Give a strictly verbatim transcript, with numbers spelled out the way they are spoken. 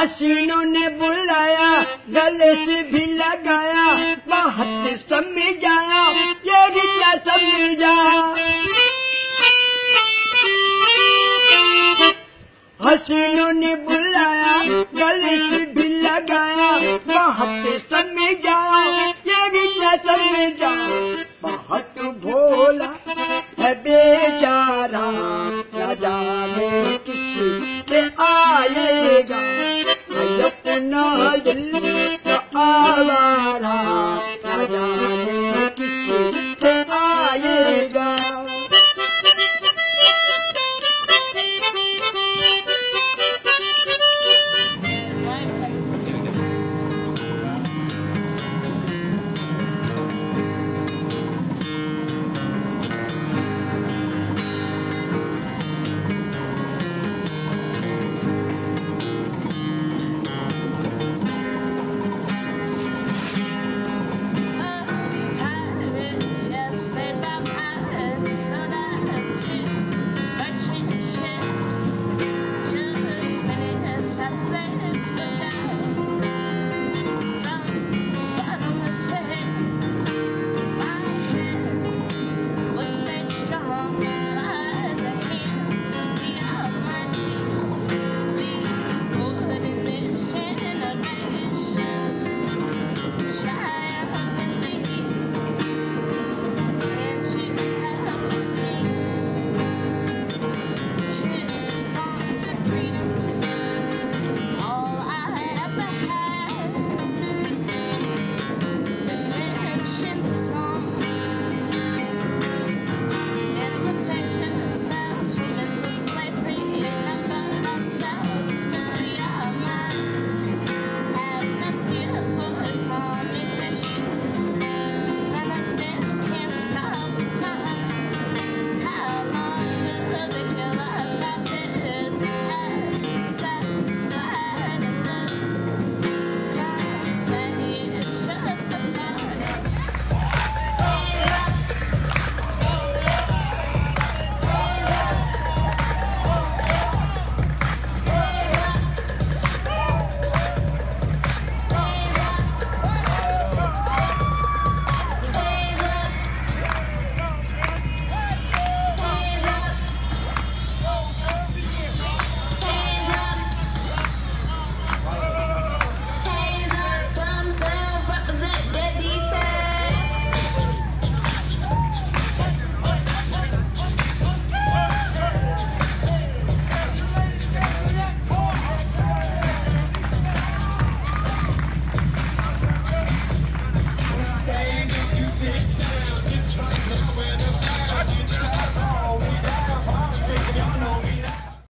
हसीनों ने बुलाया, गले से भी लगाया, बहुत समझाया ये रिश्ता समझा। हसीनों ने बुलाया, गले से भी लगाया, बहुत समझाया ये रिश्ता समझा। बहुत